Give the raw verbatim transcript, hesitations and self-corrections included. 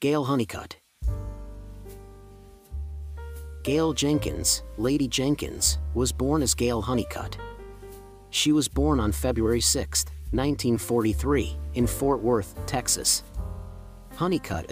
Gayle Hunnicutt, Gayle Jenkins, Lady Jenkins, was born as Gayle Hunnicutt. She was born on February sixth, nineteen forty-three, in Fort Worth, Texas. Hunnicutt